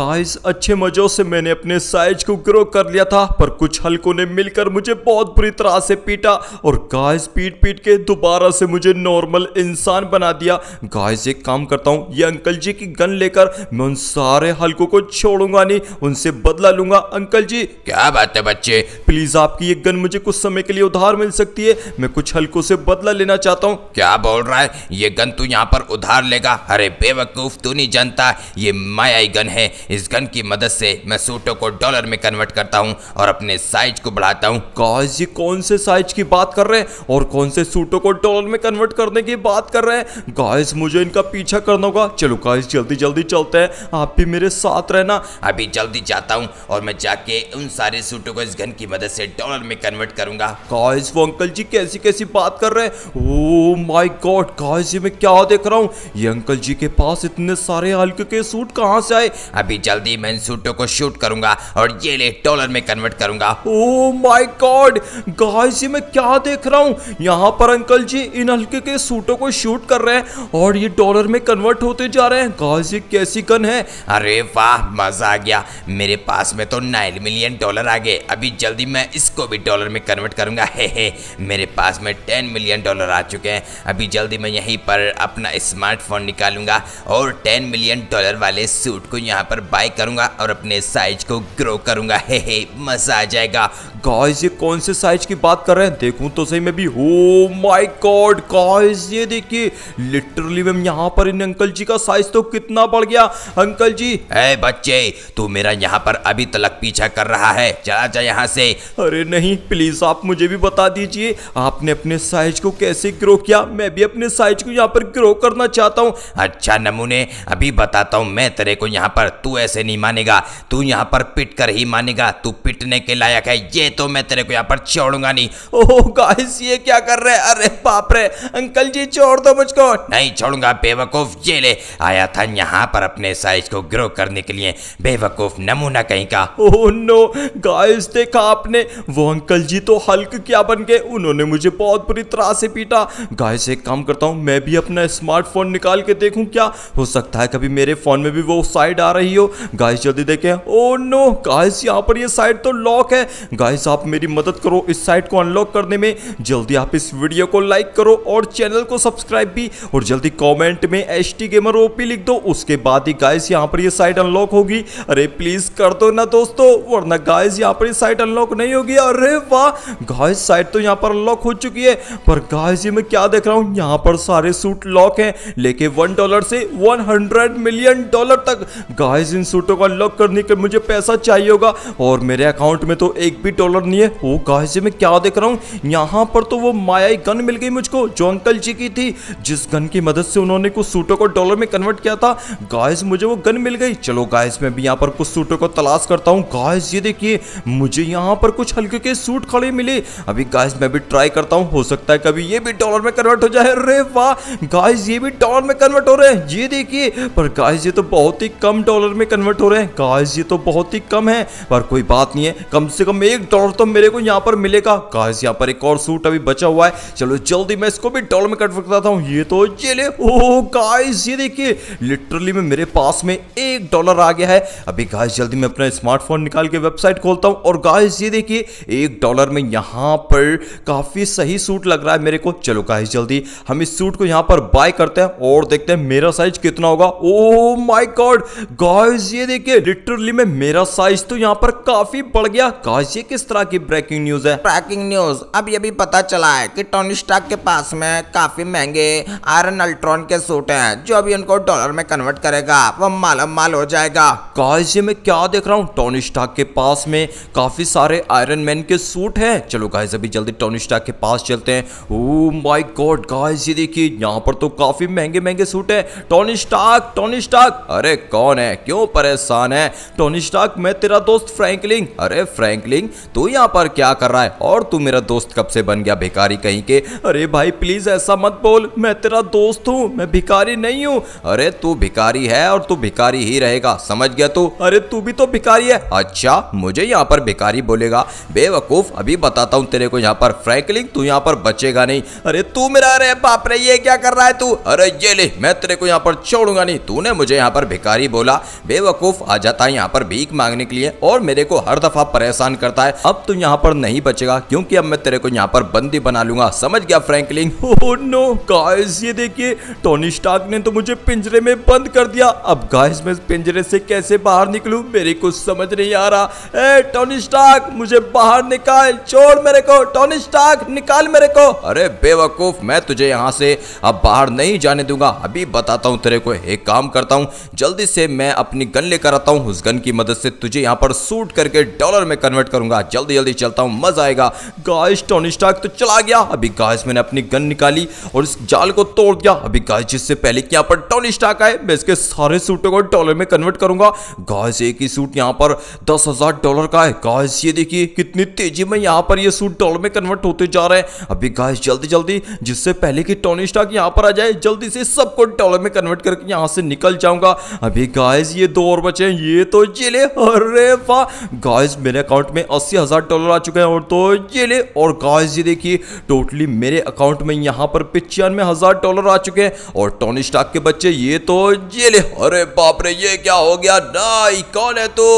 Guys अच्छे मज़ों से मैंने अपने साइज को ग्रो कर लिया था, पर कुछ हल्कों ने मिलकर मुझे बहुत बुरी तरह से पीटा और गाइस पीट पीट के दोबारा से मुझे नॉर्मल इंसान बना दिया। गाइस एक काम करता हूँ, ये अंकल जी की गन लेकर मैं उन सारे हल्कों को छोड़ूंगा नहीं, उनसे बदला लूंगा। अंकल जी क्या बात है बच्चे, प्लीज आपकी ये गन मुझे कुछ समय के लिए उधार मिल सकती है, मैं कुछ हल्कों से बदला लेना चाहता हूँ। क्या बोल रहा है, ये गन तू यहाँ पर उधार लेगा? अरे बेवकूफ, तू नहीं जानता ये मायाई गन है। इस गन की मदद से मैं सूटों को डॉलर में कन्वर्ट करता हूं और अपने साइज को बढ़ाता हूं। गाइस ये कौन से साइज की बात कर रहे हैं और कौन से सूटों को डॉलर में कन्वर्ट करने की बात कर रहे हैं? गाइस मुझे इनका पीछा करना होगा। चलो गाइस जल्दी जल्दी चलते हैं, आप भी मेरे साथ रहना। अभी जल्दी जाता हूँ और मैं जाके उन सारे सूटों को इस गन की मदद से डॉलर में कन्वर्ट करूंगा। गाइस वो अंकल जी कैसी कैसी बात कर रहे हैं। ओह माय गॉड गाइस ये मैं क्या देख रहा हूँ, ये अंकल जी के पास इतने सारे हल्के के सूट कहाँ से आए? जल्दी मैं इन सूटों को शूट करूंगा और ये ले डॉलर में कन्वर्ट करूंगा। ओह माय गॉड गाइस ये मैं क्या देख रहा हूँ, यहाँ पर अंकल जी इन हल्के के सूटों को शूट कर रहे हैं और ये डॉलर में कन्वर्ट होते जा रहे हैं। गाइस ये कैसी गन है? अरे वाह मजा आ गया, मेरे पास में तो 9 मिलियन डॉलर आ गए। अभी जल्दी मैं इसको भी डॉलर में कन्वर्ट करूंगा। हे मेरे पास में 10 मिलियन डॉलर आ चुके हैं। अभी जल्दी मैं यहीं पर अपना स्मार्टफोन निकालूंगा और 10 मिलियन डॉलर वाले सूट को यहाँ पर बाय करूंगा और अपने साइज को ग्रो करूंगा। हे मजा आ जाएगा। गाइस ये कौन से साइज की बात कर रहे हैं, देखूं तो सही मैं भी। ओह माय गॉड गाइस ये देखिए लिटरली मैं यहाँ पर इन अंकल जी का साइज तो कितना बढ़ गया। अंकल जी ए बच्चे, तू मेरा यहाँ पर अभी तलक पीछा कर रहा है, चला जा यहाँ से। अरे नहीं प्लीज आप मुझे भी बता दीजिए आपने अपने साइज को कैसे ग्रो किया, मैं भी अपने साइज को यहाँ पर ग्रो करना चाहता हूँ। अच्छा नमूने, अभी बताता हूँ मैं तेरे को यहाँ पर। तू ऐसे नहीं मानेगा, तू यहाँ पर पिट कर ही मानेगा, तू पिटने के लायक है, ये तो मैं तेरे को यहाँ पर छोड़ूंगा नहीं। ओह गाइस ये क्या कर रहे हैं, अरे बाप रे अंकल जी छोड़ दो मुझको। नहीं छोड़ूंगा बेवकूफ, ये ले आया था यहाँ पर अपने साइज को ग्रो करने के लिए, बेवकूफ नमूना कहीं का। ओह नो गाइस देखा आपने, वो अंकल जी तो हल्क क्या बन गए, उन्होंने मुझे बहुत बुरी तरह से पीटा। गाइस एक काम करता हूँ, मैं भी अपना स्मार्टफोन निकाल के देखूँ, क्या हो सकता है कभी मेरे फोन में भी वो साइड आ रही हो। गाइस जल्दी देखें। ओह नो गाइस यहाँ पर ये साइट तो लॉक है। गाइस आप मेरी मदद करो इस साइट को अनलॉक करने में। जल्दी आप इस वीडियो को लाइक करो और चैनल को सब्सक्राइब भी, और जल्दी कमेंट में HT Gamer OP लिख दो, उसके बाद ही गाइस यहाँ पर ये साइट अनलॉक होगी। अरे प्लीज कर दो ना दोस्तों, वरना गाइस यहाँ पर ये साइट अनलॉक नहीं होगी। अरे वाह गाइस साइट तो यहाँ पर अनलॉक हो चुकी है, पर गाइस ये मैं क्या देख रहा हूँ, यहाँ पर सारे सूट लॉक है, लेके $1 से 100 मिलियन डॉलर तक। गाइस इन सूटों को अनलॉक करने के मुझे पैसा चाहिए होगा और मेरे अकाउंट में तो $1 भी नहीं है। ओ गाइस मैं क्या देख रहा हूँ, यहाँ पर तो वो मायाई गन मिल गई मुझको जो अंकल जी की थी, जिस गन की मदद से उन्होंने कुछ सूटों को डॉलर में कन्वर्ट किया था। गाइस मुझे वो गन मिल गई। चलो गाइस मैं भी यहाँ पर कुछ सूटों को तलाश करता हूँ। गाइस ये देखिए मुझे यहाँ पर कुछ हल्के के सूट खड़े मिले। अभी गाइस मैं भी ट्राई करता हूँ, हो सकता है कभी ये भी डॉलर में कन्वर्ट हो जाए। अरे वाह गाइस ये भी डॉलर में कन्वर्ट हो रहे हैं, ये देखिए। पर गाइस ये तो बहुत ही कम डॉलर में कन्वर्ट हो रहे हैं। गाइस ये तो बहुत ही कम है, पर कोई बात नहीं है, कम से कम $1 तो मेरे को यहाँ पर मिलेगा। गाइस यहाँ पर एक और सूट अभी बचा हुआ है, चलो जल्दी मैं इसको भी डॉलर में कन्वर्ट करता हूँ। ये तो चले। ओह गाइस ये देखिए लिटरली में मेरे पास में $1 आ गया है। अभी गाइस जल्दी मैं अपना स्मार्टफोन निकाल के वेबसाइट खोलता हूँ और गाइस ये देखिए $1 में यहाँ पर काफी सही सूट लग रहा है मेरे को। चलो गाइस जल्दी हम इस सूट को यहाँ पर बाय करते हैं और देखते हैं मेरा साइज कितना होगा। ओह माय गॉड गाइस ये देखिए लिटरली में मेरा साइज तो यहाँ पर काफी बढ़ गया। गाइस ये किस तरह की ब्रेकिंग न्यूज है? ब्रेकिंग न्यूज, अभी अभी पता चला है कि टोनी स्टार्क के पास में काफी महंगे आयरन अल्ट्रॉन के सूट हैं, जो अभी उनको डॉलर में कन्वर्ट करेगा वो मालामाल हो जाएगा। गाइस ये मैं क्या देख रहा हूँ, टोनी स्टार्क के पास में काफी सारे आयरन मैन के सूट है। चलो गाइस अभी जल्दी टोनी स्टार्क के पास चलते हैं। ओह माय गॉड गाइस ये देखिए यहाँ पर तो काफी महंगे महंगे सूट है। टोनी स्टार्क, टोनी स्टार्क, अरे कौन है, क्यों परेशान है? टोनी स्टार्क मैं तेरा दोस्त फ्रैंकलिन। अरे फ्रैंकलिन तू यहाँ पर क्या कर रहा है और तू मेरा दोस्त कब से बन गया, भिखारी कहीं के? अरे भाई प्लीज ऐसा मत बोल, मैं तेरा दोस्त हूँ, मैं भिखारी नहीं हूँ। अरे तू भिखारी है और तू भिखारी ही रहेगा, समझ गया तू? अरे तू भी तो भिखारी है। अच्छा मुझे यहाँ पर भिखारी बोलेगा, बेवकूफ अभी बताता हूँ तेरे को यहाँ पर। फ्रैंकलिन तू यहाँ पर बचेगा नहीं। अरे तू मेरा, अरे बाप रे ये क्या कर रहा है तू? अरे ये ले मैं तेरे को यहाँ पर छोड़ूंगा नहीं, तूने मुझे यहाँ पर भिखारी बोला, बेवकूफ आ जाता है यहाँ पर भीख मांगने के लिए और मेरे को हर दफा परेशान करता है। अब तो यहाँ पर नहीं बचेगा क्योंकि अब मैं तेरे को यहाँ पर बंदी बना लूंगा, समझ गया फ्रैंकलिन। ओह नो गाइस, ये देखिए टोनी स्टार्क ने तो मुझे पिंजरे में बंद कर दिया। अब गाइस मैं पिंजरे से कैसे बाहर निकलूं, मेरे को समझ नहीं आ रहा। ए टोनी स्टार्क मुझे बाहर निकाल, छोड़ मेरे को, टोनी स्टार्क निकाल मेरे को। अरे बेवकूफ, मैं तुझे यहाँ से अब बाहर नहीं जाने दूंगा। अभी बताता हूँ तेरे को, एक काम करता हूँ जल्दी से मैं अपनी गन लेकर आता हूँ, उस गन की मदद से तुझे यहाँ पर शूट करके डॉलर में कन्वर्ट करूंगा। जल्दी जल्दी चलता हूँ, मजा आएगा। गाइस टोनी स्टार्क तो चला गया। अभी गाइस मैंने अपनी गन निकाली और इस जाल को तोड़ दिया। अभी गाइस जिससे पहले कि यहाँ पर टोनी स्टार्क आए मैं इसके सारे सूटों को डॉलर में कन्वर्ट करूंगा। गाइस एक ही सूट यहाँ पर $10,000 का है। गाइस ये देखिए कितनी तेजी में यहाँ पर ये सूट डॉलर में कन्वर्ट होते जा रहे हैं। अभी गाइस जल्दी जल्दी जिससे पहले कि टोनी स्टार्क यहाँ पर आ जाए जल्दी से सबको डॉलर में कन्वर्ट करके यहाँ से निकल जाऊंगा। अभी गाइस ये दो और बचे हैं, ये तो जेले। अरे वाह गाइस मेरे अकाउंट में $80,000 आ चुके हैं और तो जेले। और गाइस ये देखिए टोटली मेरे अकाउंट में यहाँ पर $95,000 आ चुके हैं और टोनी स्टार्क के बच्चे ये तो जेले। अरे बाप रे ये क्या हो गया, नाई कौन है तू?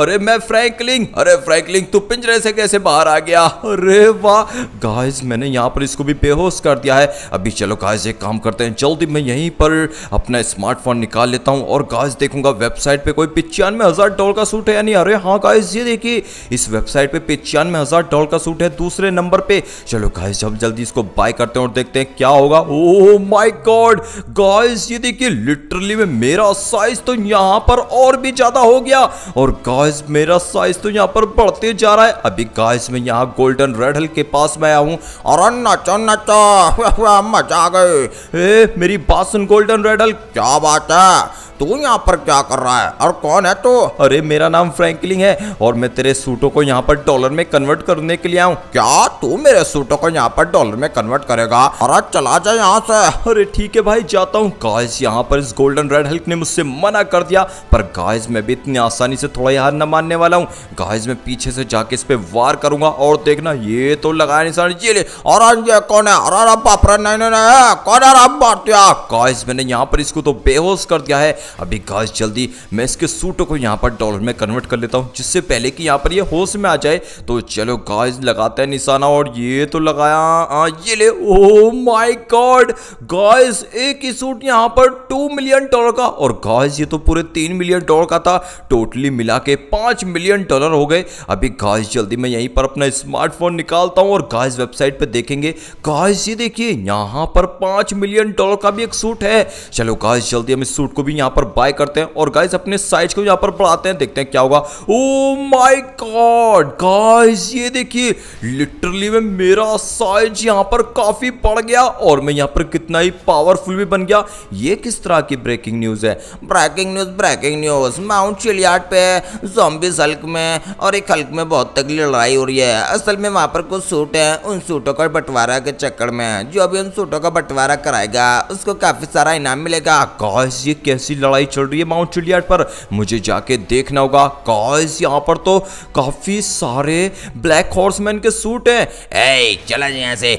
अरे मैं फ्रैंकलिन। अरे फ्रैंकलिन तू पिंजरे से कैसे बाहर आ गया? अरे वाह गाइस मैंने यहाँ पर इसको भी बेहोश कर दिया है। अभी चलो गाइस एक काम करते हैं, जल्दी मैं यहीं पर अपना स्मार्टफोन निकाल लेता हूँ और गाइस देखूंगा वेबसाइट पे कोई $95,000 का सूट है या नहीं। अरे हाँ गाइस ये देखिए इस वेबसाइट पे $95,000 का सूट है दूसरे नंबर पे। चलो गाइस अब जल्दी इसको बाय करते हैं और देखते हैं क्या होगा। ओह माय गॉड गाइस ये देखिए लिटरली में मेरा साइज तो यहाँ पर और भी ज्यादा हो गया और गाइस मेरा साइज तो यहाँ पर बढ़ते जा रहा है। अभी गाइस मैं यहाँ गोल्डन रेडल के पास में आया हूँ और नचा नचा मजा आ गई। ए मेरी बात सुन गोल्डन रेडल, क्या बात है तू यहाँ पर क्या कर रहा है और कौन है तू? अरे मेरा नाम फ्रैंकलिन है और मैं तेरे सूटों को यहाँ पर डॉलर में कन्वर्ट करने के लिए आऊँ। क्या तू मेरे सूटों को यहाँ पर डॉलर में कन्वर्ट करेगा? अरे चला जा यहाँ से। अरे ठीक है भाई जाता हूँ। गाइस यहाँ पर इस गोल्डन रेड हल्क ने मुझसे मना कर दिया पर गाइस मैं भी इतनी आसानी से थोड़ा यहाँ न मानने वाला हूँ। गाइस मैं पीछे से जाके इस पे वार करूंगा और देखना ये तो लगाया निशान जेल। और ये कौन है? अरे बाप रे नहीं नहीं नहीं कौन है बातिया? गाइस मैंने यहाँ पर इसको तो बेहोश कर दिया है। अभी गाइस जल्दी मैं इसके सूटों को यहाँ पर डॉलर में कन्वर्ट कर लेता हूँ जिससे पहले कि यहाँ पर ये होश में आ जाए। तो चलो गाइस लगाते हैं निशाना और ये तो लगाया ये ले। ओह माय गॉड गाइस एक ही सूट यहाँ पर $2 मिलियन का और गाइस ये तो पूरे $3 मिलियन का था। टोटली मिला के $5 मिलियन हो गए। अभी गाइस जल्दी मैं यहीं पर अपना स्मार्टफोन निकालता हूँ और गाइस वेबसाइट पर देखेंगे। गाइस ये देखिए यहाँ पर $5 मिलियन का भी एक सूट है। चलो गाइस जल्दी हम इस सूट को भी यहाँ पर बाय करते हैं और गाइस अपने साइज को यहाँ पर बढ़ाते हैं, देखते हैं क्या होगा। ओह माय गॉड गाइस ये देखिए लिटरली में मेरा साइज यहाँ पर काफी बढ़ गया और मैं यहाँ पर कितना ही पावरफुल भी बन गया। ये किस तरह की ब्रेकिंग न्यूज है? ब्रेकिंग न्यूज माउंट चिलियाट पे ज़ॉम्बीज़ हल्क में और एक हल्क में बहुत तगड़ी लड़ाई हो रही है। असल में वहाँ पर कुछ सूट है, उन सूटों का बंटवारा के चक्कर में जो अभी उन सूटों का बंटवारा कराएगा उसको काफी सारा इनाम मिलेगा। गाइस ये कैसी लड़ाई चल रही है माउंट चिलियाट पर, मुझे जाके देखना होगा। गाइस यहाँ पर तो काफी सारे ब्लैक हॉर्समैन के सूट हैं। ए चला यहाँ से।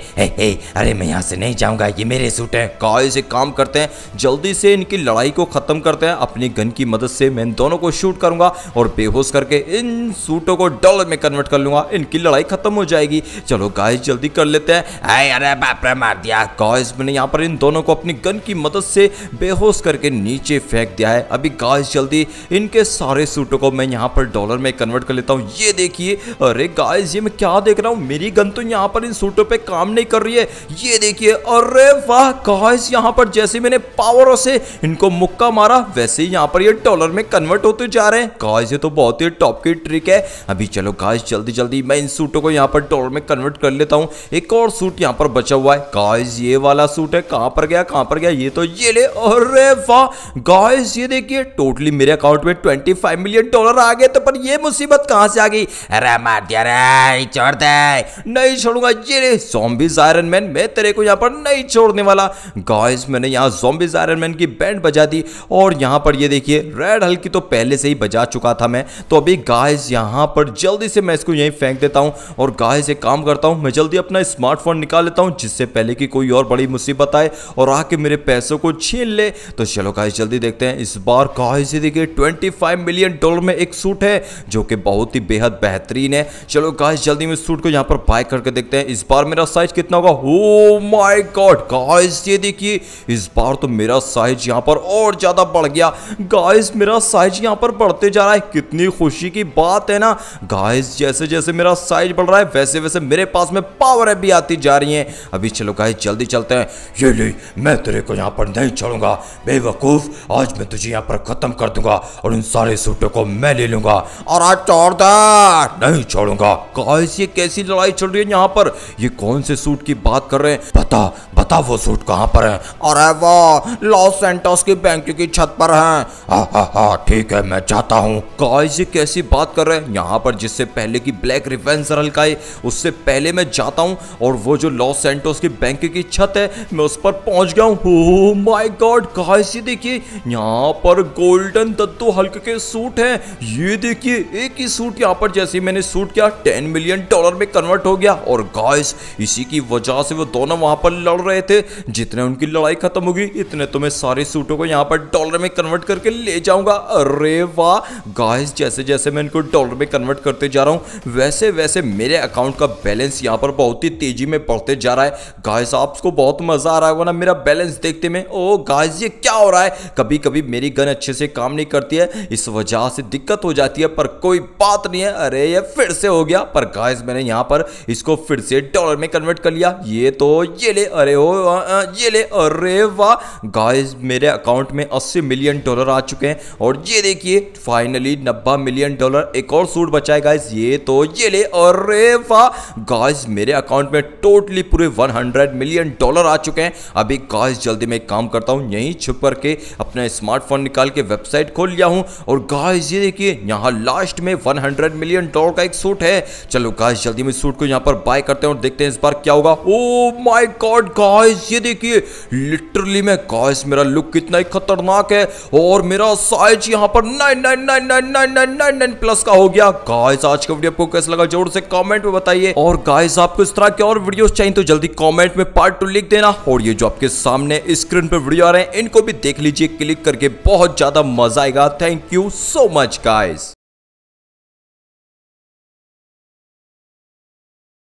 अरे मैं यहाँ से नहीं जाऊंगा, ये मेरे सूट हैं। गाइस एक काम करते हैं जल्दी से इनकी लड़ाई को खत्म करते हैं। अपनी गन की मदद से मैं इन दोनों को शूट करूंगा और बेहोश करके इन सूटों को डॉलर में कन्वर्ट कर लूंगा, इनकी लड़ाई खत्म हो जाएगी। चलो गाइस जल्दी कर लेते हैं। अरे बाप रे मार दिया। गाइस मैंने यहाँ पर इन दोनों को अपनी गन की मदद से बेहोश करके नीचे फेंक दिया है। अभी गाइस जल्दी इनके सारे सूटों को मैं यहाँ पर डॉलर में कन्वर्ट कर लेता हूँ। ये देखिए अरे गाइस ये मैं क्या देख रहा हूँ, मेरी गन तो यहाँ पर इन सूटों पे काम नहीं कर रही है। ये देखिए अरे वाह गाइस यहाँ पर जैसे मैंने पावरों से इनको मुक्का मारा वैसे यहाँ पर ये डॉलर में कन्वर्ट होते जा रहे हैं। गाइस ये तो बहुत ही टॉप की ट्रिक है। अभी चलो गाइस जल्दी जल्दी मैं इन सूटों को यहाँ पर डॉलर में कन्वर्ट कर लेता हूँ। एक और सूट यहाँ पर बचा हुआ है। गाइस ये वाला सूट है, कहाँ पर गया कहाँ पर गया? ये तो ये ले। अरे वाह गाइस ये देखिए टोटली मेरे अकाउंट में $25 मिलियन आ गए। तो पर ये मुसीबत कहाँ से आ गई? अरे मार दिया रे, छोड़ दे। नहीं छोड़ूंगा ये ज़ॉम्बीज़ आयरन मैन, मैं तेरे को यहाँ पर नहीं छोड़ने वाला। गाइस मैंने यहाँ ज़ॉम्बीज़ आयरन मैन की बैंड बजा दी और यहाँ पर ये देखिए रेड हल्क की तो पहले से ही बजा चुका था मैं। तो अभी गाइस यहाँ पर जल्दी से मैं इसको यहीं फेंक देता हूँ और गाइस एक काम करता हूँ मैं जल्दी अपना स्मार्टफोन निकाल लेता हूँ जिससे पहले कि कोई और बड़ी मुसीबत आए और आके मेरे पैसों को छीन ले। तो चलो गाइस जल्दी देखते हैं इस बार कहाँ से देखिए 25 मिलियन डॉलर में एक सूट है जो कि बहुत ही बेहद बेहतरीन है। चलो गाइस जल्दी में सूट को यहाँ पर बाय करके देखते हैं इस बार मेरा साइज कितना होगा। ओ माय गॉड गाइस ये देखिए इस बार तो मेरा साइज यहाँ पर और ज्यादा बढ़ गया। गाइस मेरा साइज यहाँ पर बढ़ते जा रहा है, कितनी खुशी की बात है ना। गाइस जैसे जैसे मेरा साइज बढ़ रहा है वैसे वैसे मेरे पास में पावर भी आती जा रही है। अभी चलो गाइस जल्दी चलते हैं। ये ले मैं तेरे को यहाँ पर नहीं छोड़ूंगा बेवकूफ, आज मैं तुझे यहाँ पर खत्म कर दूंगा और इन सारे सूटों को मैं ले लूंगा और आज नहीं छोड़ूंगा। गाइस ये कैसी लड़ाई चल रही है यहाँ पर, ये कौन से सूट की बात कर रहे हैं, बता बता वो सूट कहाँ पर है। अरे वाह लॉस सैंटोस की बैंक की छत पर है। हाँ ठीक है मैं जाता हूँ। गाइस ये कैसी बात कर रहे हैं यहाँ पर, जिससे पहले की ब्लैक रिवेंजर हल्काए उससे पहले मैं जाता हूँ और वो जो लॉस सैंटोस की बैंक की छत है मैं उस पर पहुंच गया हूँ। ओह माय गॉड गाइस ये देखिए यहाँ पर गोल्डन दद्दू हल्क के सूट है। ये देखिए एक ही सूट यहाँ पर जैसे मैंने सूट किया 10 मिलियन डॉलर में कन्वर्ट हो गया। और गाइस इसी की वजह से वो दोनों वहां पर लड़ रहे थे, जितने उनकी लड़ाई खत्म होगी इतने तो मैं सारे सूटों को यहाँ पर डॉलर में कन्वर्ट करके ले जाऊंगा। अरे वाह गाइस जैसे जैसे मैं इनको डॉलर में कन्वर्ट करते जा रहा हूँ वैसे वैसे मेरे अकाउंट का बैलेंस यहाँ पर बहुत ही तेजी में बढ़ते जा रहा है। गाइस आपको बहुत मजा आ रहा होगा ना मेरा बैलेंस देखते में। ओ गाइस ये क्या हो रहा है, कभी कभी मेरी गन अच्छे से काम नहीं करती है इस वजह से दिक्कत हो जाती है, पर कोई बात नहीं है। अरे ये फिर से हो गया, पर गाइस मैंने यहाँ पर इसको फिर से डॉलर में कन्वर्ट कर लिया। ये तो ये ले, अरे हो ये ले, अरे वाह। गाइस मेरे अकाउंट में 80 मिलियन डॉलर आ चुके हैं और ये देखिए फाइनली 90 मिलियन डॉलर एक और सूट बचा है। गाइस ये तो ये ले, अरे वाह। गाइस मेरे अकाउंट में टोटली पूरे 100 मिलियन डॉलर आ चुके हैं। अभी गाइस जल्दी में एक काम करता हूँ, यहीं छुप करके अपना स्मार्टफोन निकाल के वेबसाइट खोल लिया हूँ और गाइस ये देखिए यहाँ लास्ट में 100 मिलियन डॉलर का एक सूट है। चलो गाइस जल्दी में इस सूट को यहाँ पर बाय करते हैं और देखते हैं इस बार क्या होगा। ओ माय गॉड गाइस ये देखिए लिटरली मैं गाइस मेरा लुक कितना ही खतरनाक है और मेरा साइज यहाँ पर 99999999 प्लस का हो गया। गाइस आज का वीडियो आपको कैसा लगा जरूर से कमेंट में बताइए और गाइस आपको इस तरह के और वीडियोस चाहिए तो जल्दी कमेंट में पार्ट 2 लिख देना और ये जो आपके सामने स्क्रीन पर वीडियो आ रहे हैं इनको भी देख लीजिए क्लिक करके, बहुत ज्यादा मजा आएगा। Thank you so much guys.